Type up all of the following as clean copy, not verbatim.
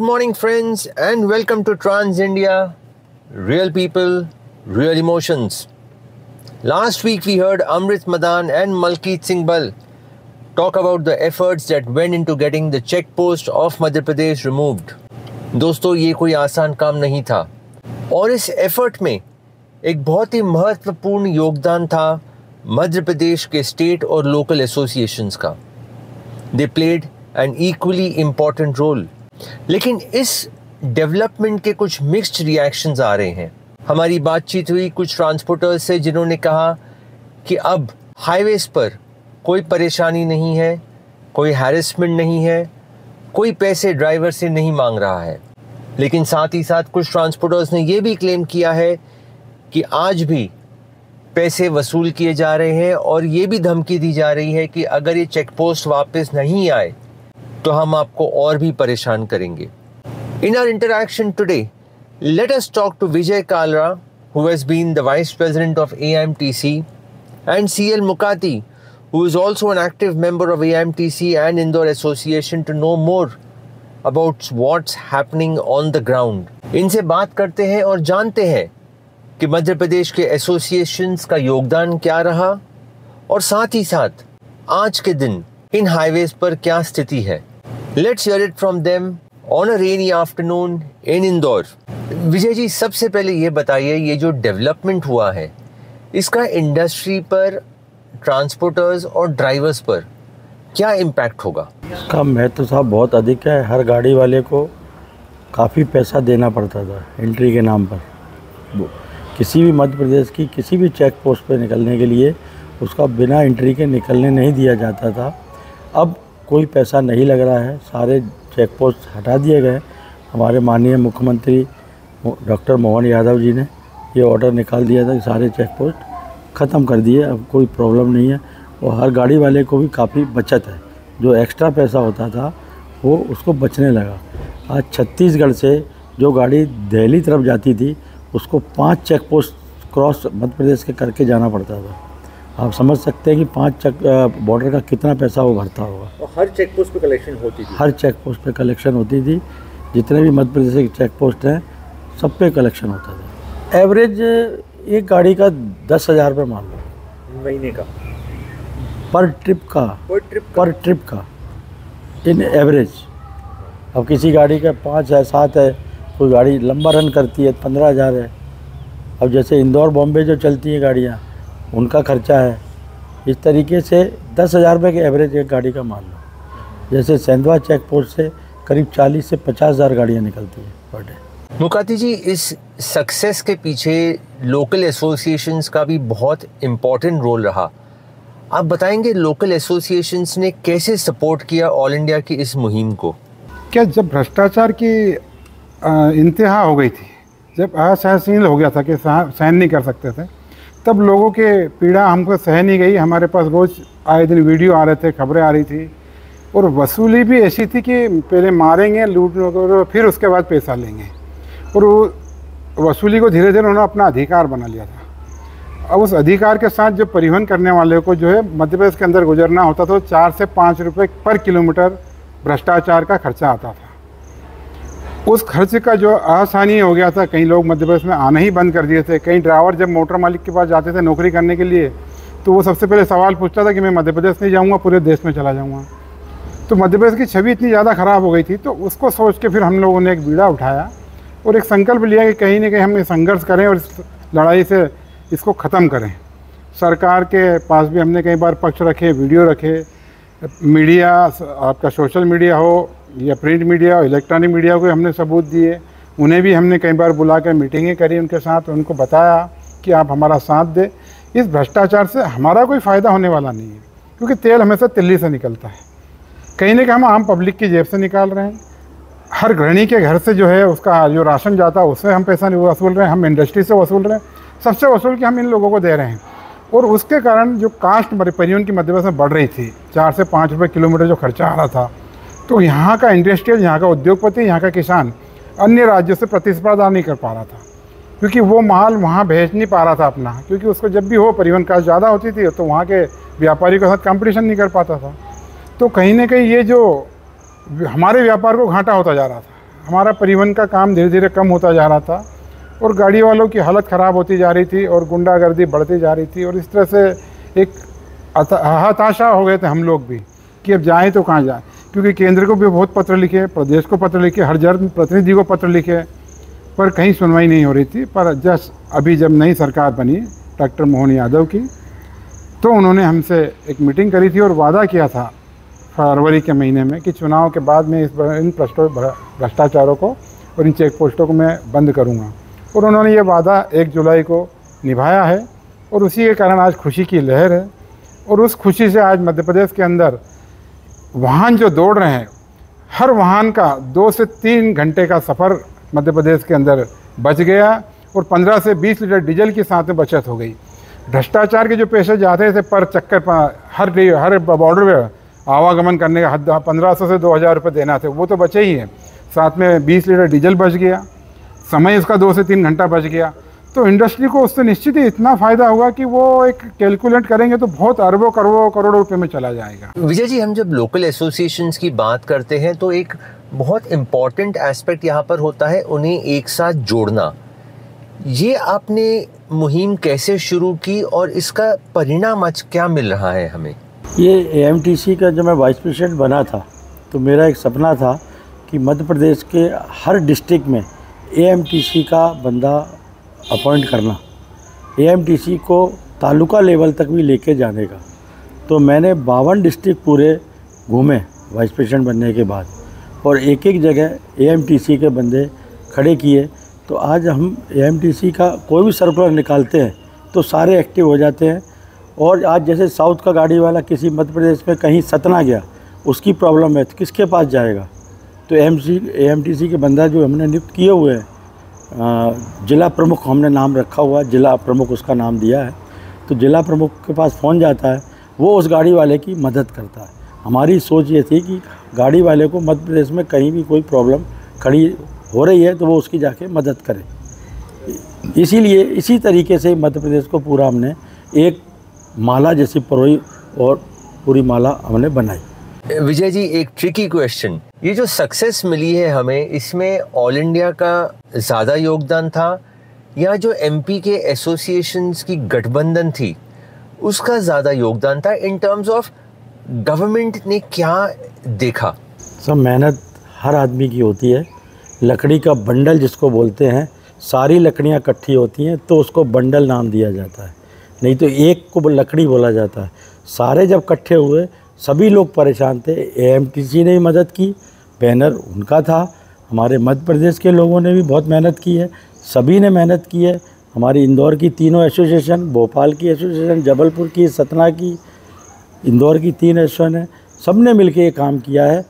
Good morning friends and welcome to Trans India, real people, real emotions. Last week we heard Amrit Madan and Malkeet Singh Bal talk about the efforts that went into getting the check post of Madhya Pradesh removed. दोस्तों ये कोई आसान काम नहीं था और इस effort में एक बहुत ही महत्वपूर्ण योगदान था मध्य प्रदेश के स्टेट और लोकल एसोसिएशंस का. They played an equally important role. लेकिन इस डेवलपमेंट के कुछ मिक्स्ड रिएक्शंस आ रहे हैं. हमारी बातचीत हुई कुछ ट्रांसपोर्टर्स से जिन्होंने कहा कि अब हाईवेज़ पर कोई परेशानी नहीं है, कोई हैरेसमेंट नहीं है, कोई पैसे ड्राइवर से नहीं मांग रहा है. लेकिन साथ ही साथ कुछ ट्रांसपोर्टर्स ने ये भी क्लेम किया है कि आज भी पैसे वसूल किए जा रहे हैं और ये भी धमकी दी जा रही है कि अगर ये चेक पोस्ट वापस नहीं आए तो हम आपको और भी परेशान करेंगे. In our interaction today let us talk to Vijay Kalra who has been the vice president of AMTC and CL Mukati who is also an active member of AMTC and Indore Association to know more about what's happening on the ground. इनसे बात करते हैं और जानते हैं कि मध्य प्रदेश के associations का योगदान क्या रहा और साथ ही साथ आज के दिन इन हाईवेज पर क्या स्थिति है. Let's hear it from them on a rainy afternoon in Indore. Vijay ji सबसे पहले ये बताइए ये जो डेवलपमेंट हुआ है इसका इंडस्ट्री पर, ट्रांसपोर्टर्स और ड्राइवर्स पर क्या इम्पैक्ट होगा? इसका महत्व साहब बहुत अधिक है. हर गाड़ी वाले को काफ़ी पैसा देना पड़ता था एंट्री के नाम पर. किसी भी मध्य प्रदेश की किसी भी चेक पोस्ट पर निकलने के लिए उसका बिना एंट्री के निकलने नहीं दिया जाता था. अब कोई पैसा नहीं लग रहा है, सारे चेक पोस्ट हटा दिए गए. हमारे माननीय मुख्यमंत्री डॉक्टर मोहन यादव जी ने ये ऑर्डर निकाल दिया था कि सारे चेक पोस्ट ख़त्म कर दिए. अब कोई प्रॉब्लम नहीं है और हर गाड़ी वाले को भी काफ़ी बचत है. जो एक्स्ट्रा पैसा होता था वो उसको बचने लगा. आज छत्तीसगढ़ से जो गाड़ी दिल्ली तरफ जाती थी उसको 5 check post cross Madhya Pradesh के करके जाना पड़ता था. आप समझ सकते हैं कि 5 चेक बॉर्डर का कितना पैसा वो भरता होगा. और हर चेक पोस्ट पर कलेक्शन होती थी, हर चेक पोस्ट पर कलेक्शन होती थी. जितने भी मध्य प्रदेश के चेक पोस्ट हैं सब पे कलेक्शन होता था. एवरेज एक गाड़ी का 10,000 रुपये मान लो महीने का, पर ट्रिप का इन एवरेज. अब किसी गाड़ी का 5 है, 7 है, कोई गाड़ी लंबा रन करती है 15,000 है. अब जैसे इंदौर बॉम्बे जो चलती हैं गाड़ियाँ उनका खर्चा है. इस तरीके से 10,000 रुपये के एवरेज एक गाड़ी का मान लो. जैसे सेंधवा चेक पोस्ट से करीब 40,000 से 50,000 गाड़ियाँ निकलती हैं पर डे. मुकाती जी इस सक्सेस के पीछे लोकल एसोसिएशंस का भी बहुत इम्पॉर्टेंट रोल रहा. आप बताएंगे लोकल एसोसिएशंस ने कैसे सपोर्ट किया ऑल इंडिया की इस मुहिम को? क्या जब भ्रष्टाचार की इंतहा हो गई थी, जब असहनीय हो गया था कि सहन नहीं कर सकते थे, तब लोगों के पीड़ा हमको सहन ही गई. हमारे पास रोज़ आए दिन वीडियो आ रहे थे, खबरें आ रही थी और वसूली भी ऐसी थी कि पहले मारेंगे, लूट, फिर उसके बाद पैसा लेंगे. और वो वसूली को धीरे धीरे उन्होंने अपना अधिकार बना लिया था. अब उस अधिकार के साथ जो परिवहन करने वाले को जो है मध्य प्रदेश के अंदर गुजरना होता था, 4 से 5 रुपये पर किलोमीटर भ्रष्टाचार का खर्चा आता था. उस खर्च का जो आसानी हो गया था, कई लोग मध्य प्रदेश में आना ही बंद कर दिए थे. कई ड्राइवर जब मोटर मालिक के पास जाते थे नौकरी करने के लिए तो वो सबसे पहले सवाल पूछता था कि मैं मध्य प्रदेश नहीं जाऊँगा, पूरे देश में चला जाऊँगा. तो मध्य प्रदेश की छवि इतनी ज़्यादा ख़राब हो गई थी. तो उसको सोच के फिर हम लोगों ने एक बीड़ा उठाया और एक संकल्प लिया कि कहीं ना कहीं हम संघर्ष करें और इस लड़ाई से इसको ख़त्म करें. सरकार के पास भी हमने कई बार पक्ष रखे, वीडियो रखे, मीडिया, आपका सोशल मीडिया हो या प्रिंट मीडिया हो, इलेक्ट्रॉनिक मीडिया को हमने सबूत दिए. उन्हें भी हमने कई बार बुला कर मीटिंगें करी उनके साथ, उनको बताया कि आप हमारा साथ दें. इस भ्रष्टाचार से हमारा कोई फ़ायदा होने वाला नहीं है क्योंकि तेल हमेशा तिल्ली से निकलता है. कहीं ना कहीं हम आम पब्लिक की जेब से निकाल रहे हैं. हर गृहिणी के घर से जो है उसका जो राशन जाता है उससे हम पैसा वसूल रहे हैं, हम इंडस्ट्री से वसूल रहे हैं, सबसे वसूल के हम इन लोगों को दे रहे हैं. और उसके कारण जो कास्ट परिवहन की मध्य प्रदेश में बढ़ रही थी, 4 से 5 रुपये किलोमीटर जो खर्चा आ रहा था, तो यहाँ का इंडस्ट्रियल, यहाँ का उद्योगपति, यहाँ का किसान अन्य राज्यों से प्रतिस्पर्धा नहीं कर पा रहा था क्योंकि वो माल वहाँ भेज नहीं पा रहा था अपना. क्योंकि उसको जब भी हो परिवहन कास्ट ज़्यादा होती थी तो वहाँ के व्यापारी के साथ कंपटीशन नहीं कर पाता था. तो कहीं ना कहीं ये जो हमारे व्यापार को घाटा होता जा रहा था, हमारा परिवहन का काम धीरे धीरे कम होता जा रहा था और गाड़ी वालों की हालत ख़राब होती जा रही थी और गुंडागर्दी बढ़ती जा रही थी और इस तरह से एक हताशा हो गए थे हम लोग भी कि अब जाएँ तो कहाँ जाएँ, क्योंकि केंद्र को भी बहुत पत्र लिखे, प्रदेश को पत्र लिखे, हर जन प्रतिनिधि को पत्र लिखे, पर कहीं सुनवाई नहीं हो रही थी। पर जस्ट अभी जब नई सरकार बनी डॉक्टर मोहन यादव की, तो उन्होंने हमसे एक मीटिंग करी थी और वादा किया था फरवरी के महीने में कि चुनाव के बाद में इन भ्रष्टाचारों को और इन चेक पोस्टों को मैं बंद करूँगा, और उन्होंने ये वादा 1 जुलाई को निभाया है और उसी के कारण आज खुशी की लहर है। और उस खुशी से आज मध्य प्रदेश के अंदर वाहन जो दौड़ रहे हैं, हर वाहन का 2 से 3 घंटे का सफ़र मध्य प्रदेश के अंदर बच गया और 15 से 20 लीटर डीजल की साथ में बचत हो गई। भ्रष्टाचार के जो पैसे जाते थे पर चक्कर पर हर बॉर्डर पर आवागमन करने का हद 1500 से 2000 रुपये देना थे, वो तो बचे ही है, साथ में 20 लीटर डीजल बच गया, समय इसका 2 से 3 घंटा बच गया। तो इंडस्ट्री को उससे निश्चित ही इतना फ़ायदा होगा कि वो एक कैलकुलेट करेंगे तो बहुत अरबों करोड़ों रुपए में चला जाएगा। विजय जी, हम जब लोकल एसोसिएशंस की बात करते हैं तो एक बहुत इम्पॉर्टेंट एस्पेक्ट यहाँ पर होता है उन्हें एक साथ जोड़ना। ये आपने मुहिम कैसे शुरू की और इसका परिणाम आज क्या मिल रहा है हमें? ये AMTC का जब मैं वाइस प्रेसिडेंट बना था तो मेरा एक सपना था कि मध्य प्रदेश के हर डिस्ट्रिक्ट में AMTC का बंदा अपॉइंट करना, AMTC को तालुका लेवल तक भी लेके जाने का। तो मैंने 52 डिस्ट्रिक्ट पूरे घूमे वाइस प्रेसिडेंट बनने के बाद और एक एक जगह AMTC के बंदे खड़े किए। तो आज हम AMTC का कोई भी सर्कुलर निकालते हैं तो सारे एक्टिव हो जाते हैं। और आज जैसे साउथ का गाड़ी वाला किसी मध्य प्रदेश में कहीं सतना गया, उसकी प्रॉब्लम है तो किसके पास जाएगा? तो AMTC के बंदा जो हमने नियुक्त किए हुए हैं, जिला प्रमुख हमने नाम रखा हुआ, जिला प्रमुख उसका नाम दिया है, तो जिला प्रमुख के पास फ़ोन जाता है, वो उस गाड़ी वाले की मदद करता है। हमारी सोच ये थी कि गाड़ी वाले को मध्य प्रदेश में कहीं भी कोई प्रॉब्लम खड़ी हो रही है तो वो उसकी जाके मदद करे। इसीलिए इसी तरीके से मध्य प्रदेश को पूरा हमने एक माला जैसी परोई और पूरी माला हमने बनाई। विजय जी, एक ट्रिकी क्वेश्चन, ये जो सक्सेस मिली है हमें, इसमें ऑल इंडिया का ज़्यादा योगदान था या जो एमपी के एसोसिएशंस की गठबंधन थी उसका ज़्यादा योगदान था? इन टर्म्स ऑफ गवर्नमेंट ने क्या देखा? सब मेहनत हर आदमी की होती है। लकड़ी का बंडल जिसको बोलते हैं, सारी लकड़ियाँ इकट्ठी होती हैं तो उसको बंडल नाम दिया जाता है, नहीं तो एक को लकड़ी बोला जाता है। सारे जब इकट्ठे हुए, सभी लोग परेशान थे। AMTC ने भी मदद की, बैनर उनका था, हमारे मध्य प्रदेश के लोगों ने भी बहुत मेहनत की है, सभी ने मेहनत की है। हमारी इंदौर की तीनों एसोसिएशन, भोपाल की एसोसिएशन, जबलपुर की, सतना की, इंदौर की 3 एसोसिएशन है, सब ने मिल के ये काम किया है।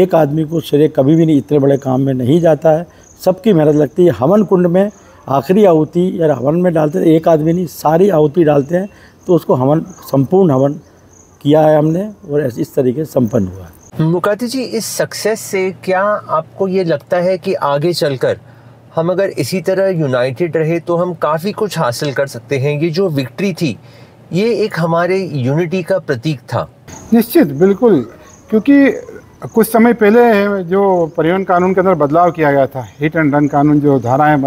एक आदमी को श्रेय कभी भी नहीं, इतने बड़े काम में नहीं जाता है, सबकी मेहनत लगती है। हवन कुंड में आखिरी आहुति या हवन में डालते हैं, एक आदमी नहीं सारी आहुति डालते हैं, तो उसको हवन, संपूर्ण हवन किया है हमने और इस तरीके से संपन्न हुआ। मुकाती जी, इस सक्सेस से क्या आपको ये लगता है कि आगे चलकर हम अगर इसी तरह यूनाइटेड रहे तो हम काफ़ी कुछ हासिल कर सकते हैं? ये जो विक्ट्री थी, ये एक हमारे यूनिटी का प्रतीक था। निश्चित, बिल्कुल, क्योंकि कुछ समय पहले जो परिवहन कानून के अंदर बदलाव किया गया था, हिट एंड रन कानून, जो धाराएँ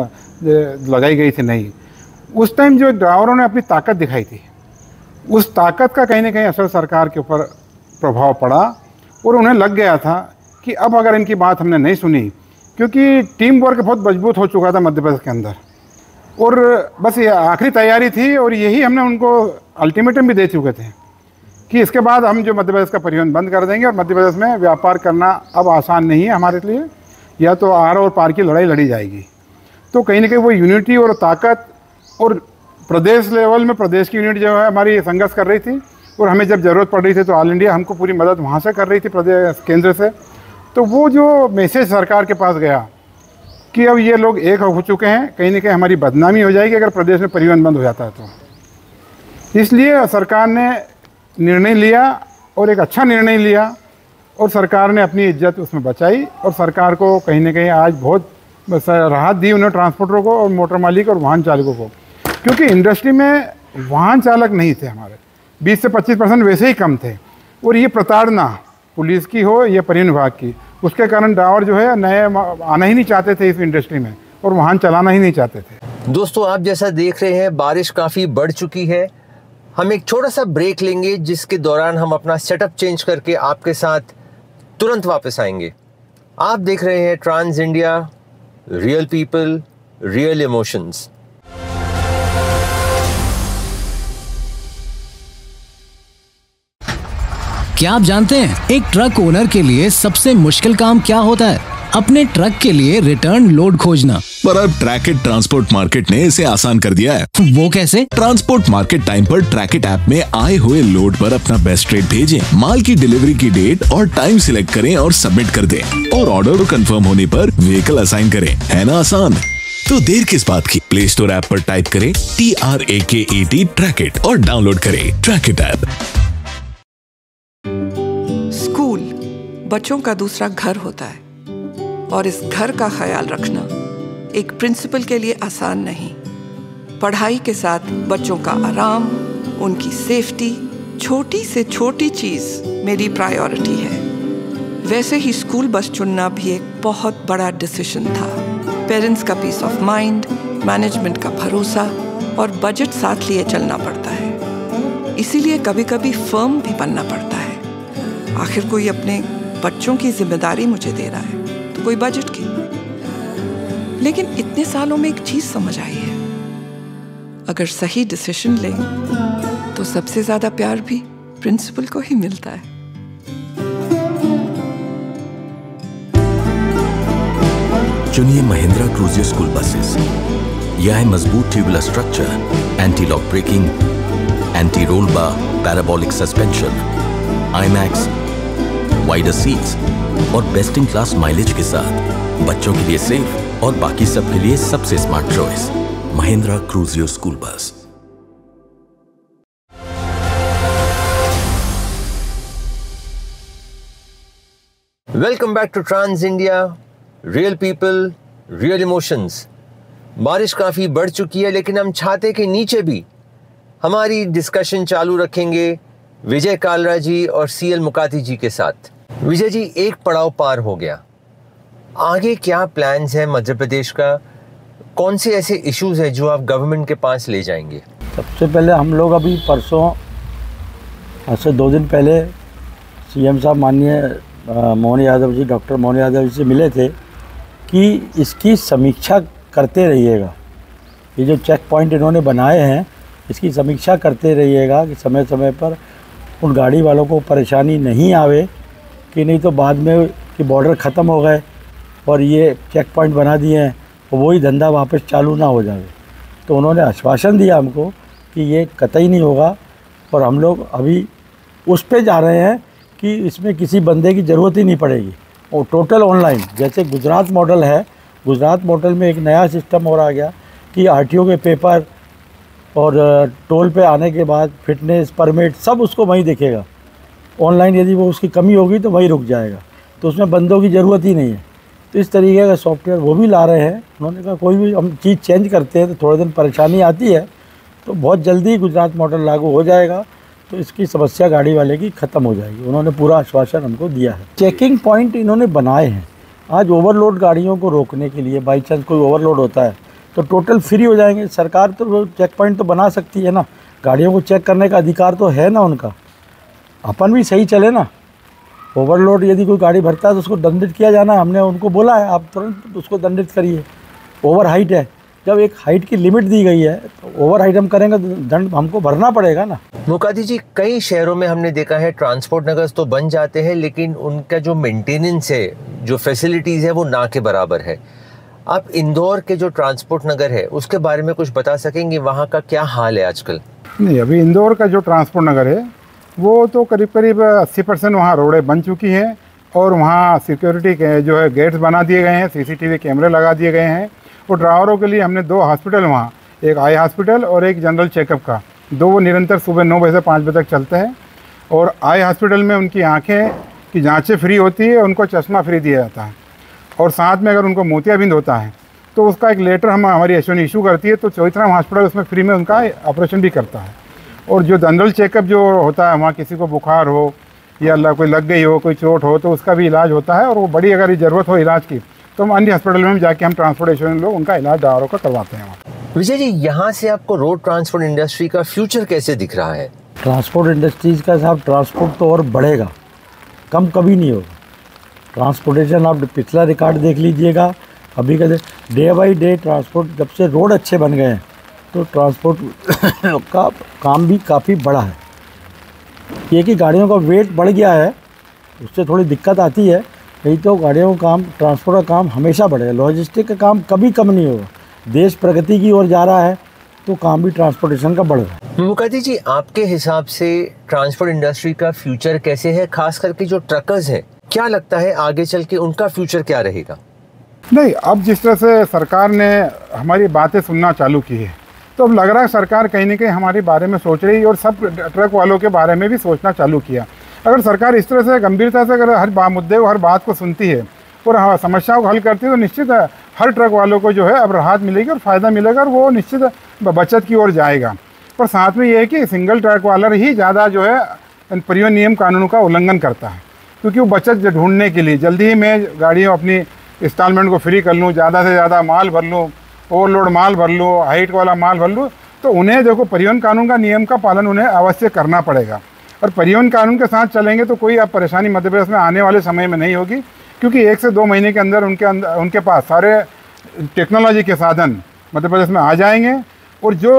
लगाई गई थी नहीं, उस टाइम जो ड्राइवरों ने अपनी ताकत दिखाई थी, उस ताकत का कहीं ना कहीं असर सरकार के ऊपर प्रभाव पड़ा और उन्हें लग गया था कि अब अगर इनकी बात हमने नहीं सुनी, क्योंकि टीम वर्क बहुत मजबूत हो चुका था मध्य प्रदेश के अंदर और बस ये आखिरी तैयारी थी और यही हमने उनको अल्टीमेटम भी दे चुके थे कि इसके बाद हम जो मध्य प्रदेश का परिवहन बंद कर देंगे और मध्य प्रदेश में व्यापार करना अब आसान नहीं है हमारे लिए, या तो आर और पार की लड़ाई लड़ी जाएगी। तो कहीं ना कहीं वो यूनिटी और ताकत और प्रदेश लेवल में प्रदेश की यूनिट जो है हमारी संघर्ष कर रही थी और हमें जब ज़रूरत पड़ रही थी तो ऑल इंडिया हमको पूरी मदद वहाँ से कर रही थी, प्रदेश केंद्र से। तो वो जो मैसेज सरकार के पास गया कि अब ये लोग एक हो चुके हैं, कहीं ना कहीं हमारी बदनामी हो जाएगी अगर प्रदेश में परिवहन बंद हो जाता है तो, इसलिए सरकार ने निर्णय लिया और एक अच्छा निर्णय लिया और सरकार ने अपनी इज्जत उसमें बचाई और सरकार को कहीं ना कहीं आज बहुत राहत दी उन्हें, ट्रांसपोर्टरों को और मोटर मालिक और वाहन चालकों को, क्योंकि इंडस्ट्री में वाहन चालक नहीं थे हमारे, 20 से 25% वैसे ही कम थे। और ये प्रताड़ना पुलिस की हो या परिवहन विभाग की, उसके कारण ड्राइवर जो है नए आना ही नहीं चाहते थे इस इंडस्ट्री में और वाहन चलाना ही नहीं चाहते थे। दोस्तों आप जैसा देख रहे हैं बारिश काफ़ी बढ़ चुकी है, हम एक छोटा सा ब्रेक लेंगे जिसके दौरान हम अपना सेटअप चेंज करके आपके साथ तुरंत वापस आएंगे। आप देख रहे हैं trans India, real people real emotions. क्या आप जानते हैं एक ट्रक ओनर के लिए सबसे मुश्किल काम क्या होता है? अपने ट्रक के लिए रिटर्न लोड खोजना। पर अब ट्रैक इट ट्रांसपोर्ट मार्केट ने इसे आसान कर दिया है। वो कैसे? ट्रांसपोर्ट मार्केट टाइम पर ट्रैक इट ऐप में आए हुए लोड पर अपना बेस्ट रेट भेजें, माल की डिलीवरी की डेट और टाइम सिलेक्ट करें और सबमिट कर दें और ऑर्डर कंफर्म होने पर व्हीकल असाइन करें। है ना आसान? तो देर किस बात की? प्ले स्टोर ऐप पर टाइप करें TRAKET ट्रैक इट और डाउनलोड करें ट्रैक इट ऐप। स्कूल बच्चों का दूसरा घर होता है और इस घर का ख्याल रखना एक प्रिंसिपल के लिए आसान नहीं। पढ़ाई के साथ बच्चों का आराम, उनकी सेफ्टी, छोटी से छोटी चीज़ मेरी प्रायोरिटी है। वैसे ही स्कूल बस चुनना भी एक बहुत बड़ा डिसीजन था। पेरेंट्स का पीस ऑफ माइंड, मैनेजमेंट का भरोसा और बजट साथ लिए चलना पड़ता है। इसीलिए कभी कभी फर्म भी बनना पड़ता है। आखिर कोई अपने बच्चों की जिम्मेदारी मुझे दे रहा है, कोई बजट की। लेकिन इतने सालों में एक चीज समझ आई है, अगर सही डिसीजन लें तो सबसे ज्यादा प्यार भी प्रिंसिपल को ही मिलता है। चुनिए महिंद्रा क्रूजियर स्कूल बसेस। यह है मजबूत tubular structure, anti lock braking, anti roll bar, parabolic suspension, iMAXX, wider seats और बेस्ट इन क्लास माइलेज के साथ बच्चों के लिए सेफ और बाकी सब के लिए सबसे smart choice Mahindra Cruzio school bus. Welcome back to trans India, real people real emotions. बारिश काफी बढ़ चुकी है लेकिन हम छाते के नीचे भी हमारी डिस्कशन चालू रखेंगे विजय कालरा जी और CL मुकाती जी के साथ। विजय जी, एक पड़ाव पार हो गया, आगे क्या प्लान्स हैं मध्य प्रदेश का? कौन से ऐसे इश्यूज हैं जो आप गवर्नमेंट के पास ले जाएंगे? सबसे पहले हम लोग अभी परसों, आज से 2 दिन पहले CM साहब माननीय मोहन यादव जी, डॉक्टर मोहन यादव जी से मिले थे कि इसकी समीक्षा करते रहिएगा। ये जो चेक पॉइंट इन्होंने बनाए हैं इसकी समीक्षा करते रहिएगा कि समय समय पर उन गाड़ी वालों को परेशानी नहीं आवे, कि नहीं तो बाद में कि बॉर्डर ख़त्म हो गए और ये चेक पॉइंट बना दिए हैं और वही धंधा वापस चालू ना हो जाए। तो उन्होंने आश्वासन दिया हमको कि ये कतई नहीं होगा और हम लोग अभी उस पे जा रहे हैं कि इसमें किसी बंदे की ज़रूरत ही नहीं पड़ेगी और टोटल ऑनलाइन, जैसे गुजरात मॉडल है, गुजरात मॉडल में एक नया सिस्टम और आ गया कि RTO के पेपर और टोल पे आने के बाद फिटनेस परमिट सब उसको वहीं दिखेगा। ऑनलाइन यदि वो उसकी कमी होगी तो वहीं रुक जाएगा, तो उसमें बंदों की ज़रूरत ही नहीं है। तो इस तरीके का सॉफ्टवेयर वो भी ला रहे हैं। उन्होंने कहा कोई भी हम चीज़ चेंज करते हैं तो थोड़े दिन परेशानी आती है, तो बहुत जल्दी गुजरात मॉडल लागू हो जाएगा तो इसकी समस्या गाड़ी वाले की ख़त्म हो जाएगी। उन्होंने पूरा आश्वासन हमको दिया है। चेकिंग पॉइंट इन्होंने बनाए हैं आज ओवरलोड गाड़ियों को रोकने के लिए, बाई चांस कोई ओवरलोड होता है तो टोटल फ्री हो जाएंगे। सरकार तो चेक पॉइंट तो बना सकती है ना, गाड़ियों को चेक करने का अधिकार तो है ना उनका। अपन भी सही चले ना, ओवरलोड यदि कोई गाड़ी भरता है तो उसको दंडित किया जाना, हमने उनको बोला है आप तुरंत उसको दंडित करिए। ओवर हाइट है, जब एक हाइट की लिमिट दी गई है तो ओवर हाइट हम करेंगे तो दंड हमको भरना पड़ेगा ना। मुकाती जी, कई शहरों में हमने देखा है ट्रांसपोर्ट नगर तो बन जाते हैं लेकिन उनका जो मेंटेनेंस है, जो फैसिलिटीज़ है वो ना के बराबर है। आप इंदौर के जो ट्रांसपोर्ट नगर है उसके बारे में कुछ बता सकेंगे? वहाँ का क्या हाल है आजकल? नहीं, अभी इंदौर का जो ट्रांसपोर्ट नगर है वो तो करीब करीब 80% वहाँ रोडें बन चुकी हैं और वहाँ सिक्योरिटी के जो है गेट्स बना दिए गए हैं, CCTV कैमरे लगा दिए गए हैं और ड्राइवरों के लिए हमने 2 हॉस्पिटल वहाँ, एक आई हॉस्पिटल और एक जनरल चेकअप का, दो वो निरंतर सुबह 9 बजे से 5 बजे तक चलते हैं। और आई हॉस्पिटल में उनकी आँखें की जाँचें फ्री होती है, उनको चश्मा फ्री दिया जाता है और साथ में अगर उनको मोतियाबिंद होता है तो उसका एक लेटर हम हमारी एसओपी इशू करती है तो चौथरा हॉस्पिटल उसमें फ्री में उनका ऑपरेशन भी करता है। और जो जनरल चेकअप जो होता है, वहाँ किसी को बुखार हो या कोई लग गई हो, कोई चोट हो, तो उसका भी इलाज होता है। और वो बड़ी अगर ज़रूरत हो इलाज की तो हम अन्य हॉस्पिटल में जाके हम ट्रांसपोर्टेशन लोग उनका इलाज दारों का करवाते हैं। विजय जी, यहाँ से आपको रोड ट्रांसपोर्ट इंडस्ट्री का फ्यूचर कैसे दिख रहा है? ट्रांसपोर्ट इंडस्ट्रीज का साहब ट्रांसपोर्ट तो और बढ़ेगा, कम कभी नहीं होगा। ट्रांसपोर्टेशन आप पिछला रिकॉर्ड देख लीजिएगा, अभी का डे बाई डे ट्रांसपोर्ट, जब से रोड अच्छे बन गए हैं तो ट्रांसपोर्ट का काम भी काफ़ी बड़ा है। ये कि गाड़ियों का वेट बढ़ गया है, उससे थोड़ी दिक्कत आती है, नहीं तो गाड़ियों का काम, ट्रांसपोर्ट का काम हमेशा बढ़ेगा। लॉजिस्टिक का काम कभी कम नहीं होगा। देश प्रगति की ओर जा रहा है तो काम भी ट्रांसपोर्टेशन का बढ़ रहा है। मुकाती जी, आपके हिसाब से ट्रांसपोर्ट इंडस्ट्री का फ्यूचर कैसे है? खास करके जो ट्रकर्स हैं, क्या लगता है आगे चल के उनका फ्यूचर क्या रहेगा? नहीं, अब जिस तरह से सरकार ने हमारी बातें सुनना चालू की है तो अब लग रहा है सरकार कहीं ना कहीं हमारे बारे में सोच रही है और सब ट्रक वालों के बारे में भी सोचना चालू किया। अगर सरकार इस तरह से गंभीरता से अगर हर मुद्दे को, हर बात को सुनती है और समस्याओं को हल करती है तो निश्चित है हर ट्रक वालों को जो है अब राहत मिलेगी और फ़ायदा मिलेगा और वो निश्चित बचत की ओर जाएगा। पर साथ में ये है कि सिंगल ट्रक वाला ही ज़्यादा जो है परिवहन नियम कानूनों का उल्लंघन करता है, क्योंकि वो बचत ढूंढने के लिए जल्दी ही मैं गाड़ियों अपनी इंस्टॉलमेंट को फ्री कर लूँ, ज़्यादा से ज़्यादा माल भर लूँ, ओवरलोड माल भर लो, हाइट वाला माल भर लो, तो उन्हें देखो परिवहन कानून का नियम का पालन उन्हें अवश्य करना पड़ेगा। और परिवहन कानून के साथ चलेंगे तो कोई अब परेशानी मध्य प्रदेश में आने वाले समय में नहीं होगी, क्योंकि 1 से 2 महीने के अंदर उनके पास सारे टेक्नोलॉजी के साधन मध्य प्रदेश में आ जाएंगे। और जो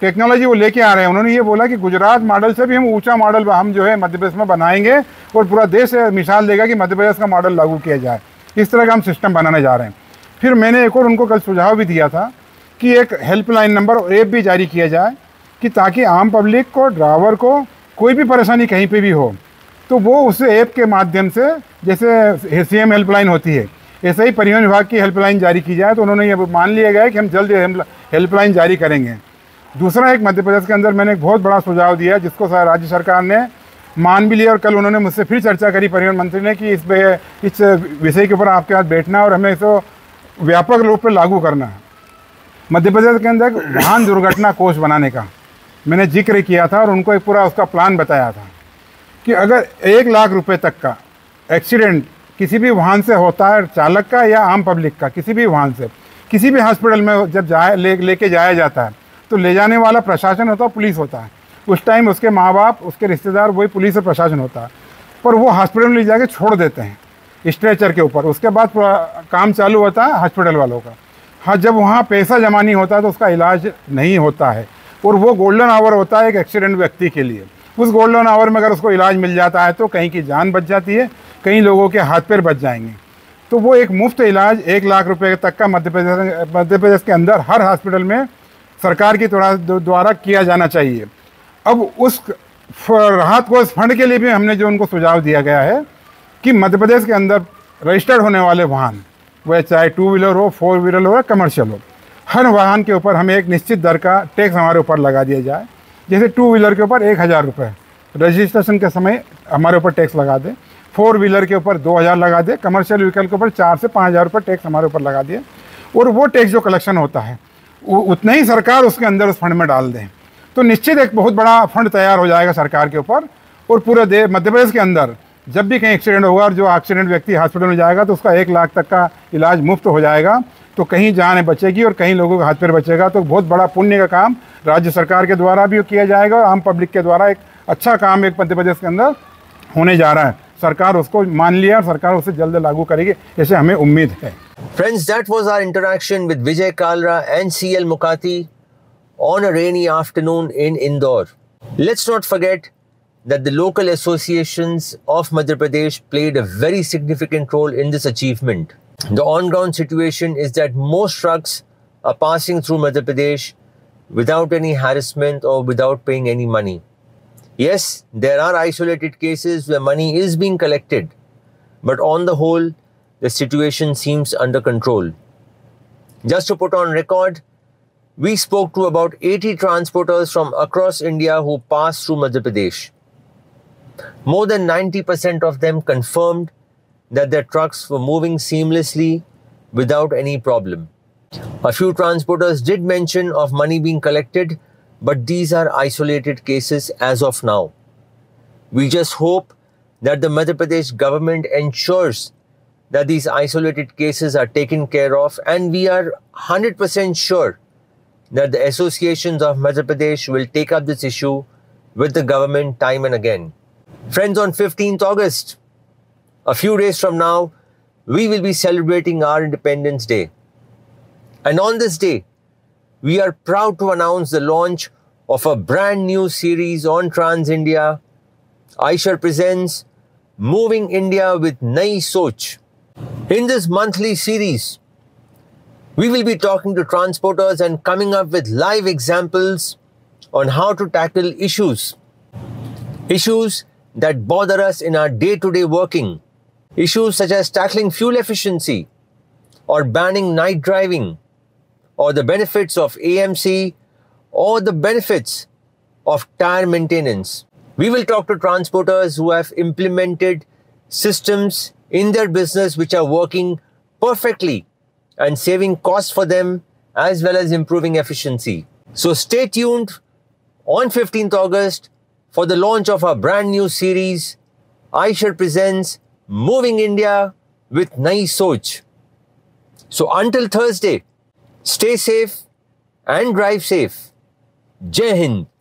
टेक्नोलॉजी वो लेके आ रहे हैं, उन्होंने ये बोला कि गुजरात मॉडल से भी हम ऊँचा मॉडल हम जो है मध्य प्रदेश में बनाएंगे और पूरा देश मिसाल देगा कि मध्य प्रदेश का मॉडल लागू किया जाए। इस तरह का हम सिस्टम बनाने जा रहे हैं। फिर मैंने एक और उनको कल सुझाव भी दिया था कि एक हेल्पलाइन नंबर और ऐप भी जारी किया जाए कि ताकि आम पब्लिक को, ड्राइवर को कोई भी परेशानी कहीं पे भी हो तो वो उस ऐप के माध्यम से, जैसे सीएम हेल्पलाइन होती है ऐसे ही परिवहन विभाग की हेल्पलाइन जारी की जाए। तो उन्होंने ये मान लिया गया कि हम जल्द हेल्पलाइन जारी करेंगे। दूसरा, एक मध्य प्रदेश के अंदर मैंने एक बहुत बड़ा सुझाव दिया जिसको राज्य सरकार ने मान भी लिया और कल उन्होंने मुझसे फिर चर्चा करी परिवहन मंत्री ने कि इस विषय के ऊपर आपके साथ बैठना और हमें इसको व्यापक रूप पर लागू करना है। मध्य प्रदेश के अंदर वाहन दुर्घटना कोष बनाने का मैंने जिक्र किया था और उनको एक पूरा उसका प्लान बताया था कि अगर 1 लाख रुपए तक का एक्सीडेंट किसी भी वाहन से होता है, चालक का या आम पब्लिक का, किसी भी वाहन से किसी भी हॉस्पिटल में जब लेके जाया जाता है तो ले जाने वाला प्रशासन होता है, पुलिस होता है। उस टाइम उसके माँ बाप, उसके रिश्तेदार, वही पुलिस और प्रशासन होता है, पर वो हॉस्पिटल में ले जाके छोड़ देते हैं स्ट्रेचर के ऊपर। उसके बाद पूरा काम चालू होता है हॉस्पिटल वालों का। हाँ, जब वहाँ पैसा जमा नहीं होता तो उसका इलाज नहीं होता है और वो गोल्डन आवर होता है एक एक्सीडेंट व्यक्ति के लिए। उस गोल्डन आवर में अगर उसको इलाज मिल जाता है तो कहीं की जान बच जाती है, कई लोगों के हाथ पैर बच जाएंगे। तो वो एक मुफ्त इलाज 1 लाख रुपए तक का मध्य प्रदेश के अंदर हर हॉस्पिटल में सरकार की द्वारा किया जाना चाहिए। अब उस राहत कोष फंड के लिए भी हमने जो उनको सुझाव दिया गया है कि मध्य प्रदेश के अंदर रजिस्टर्ड होने वाले वाहन, वह चाहे 2 व्हीलर हो, 4 व्हीलर हो या कमर्शियल हो, हर वाहन के ऊपर हमें एक निश्चित दर का टैक्स हमारे ऊपर लगा दिया जाए। जैसे 2 व्हीलर के ऊपर 1000 रुपये रजिस्ट्रेशन के समय हमारे ऊपर टैक्स लगा दें, 4 व्हीलर के ऊपर 2000 लगा दें, कमर्शियल व्हीकल के ऊपर 4 से 5000 रुपये टैक्स हमारे ऊपर लगा दिए और वो टैक्स जो कलेक्शन होता है उतना ही सरकार उसके अंदर उस फंड में डाल दें तो निश्चित एक बहुत बड़ा फंड तैयार हो जाएगा सरकार के ऊपर। और पूरे मध्य प्रदेश के अंदर जब भी कहीं एक्सीडेंट होगा और जो एक्सीडेंट व्यक्ति हॉस्पिटल में जाएगा तो उसका 1 लाख तक का इलाज मुफ्त हो जाएगा। तो कहीं जान बचेगी और कहीं लोगों का हाथ पैर बचेगा। तो बहुत बड़ा पुण्य का काम राज्य सरकार के द्वारा भी किया जाएगा और आम पब्लिक के द्वारा एक अच्छा काम एक मध्य प्रदेश के अंदर होने जा रहा है। सरकार उसको मान लिया और सरकार उसे जल्द लागू करेगी, ऐसे हमें उम्मीद है। Friends, that was our interaction with Vijay Kalra and CL Mukati on a rainy afternoon in Indore. Let's not forget that the local associations of Madhya Pradesh played a very significant role in this achievement. The on-ground situation is that most trucks are passing through Madhya Pradesh without any harassment or without paying any money. Yes, there are isolated cases where money is being collected, but on the whole, the situation seems under control. Just to put on record, we spoke to about 80 transporters from across India who passed through Madhya Pradesh. More than 90% of them confirmed that their trucks were moving seamlessly without any problem. A few transporters did mention of money being collected, but these are isolated cases as of now. We just hope that the Madhya Pradesh government ensures that these isolated cases are taken care of, and we are 100% sure that the associations of Madhya Pradesh will take up this issue with the government time and again. Friends, on 15th August, a few days from now, we will be celebrating our Independence Day. And on this day, we are proud to announce the launch of a brand new series on Trans India. Eicher presents Moving India with Nai Soch. In this monthly series, we will be talking to transporters and coming up with live examples on how to tackle issues that bother us in our day-to-day working. Issues such as tackling fuel efficiency, or banning night driving, or the benefits of AMC, or the benefits of tire maintenance. We will talk to transporters who have implemented systems in their business which are working perfectly and saving costs for them as well as improving efficiency. So stay tuned on 15th August for the launch of our brand new series, Eicher presents Moving India with Nai Soch. So until Thursday, stay safe and drive safe. Jai Hind.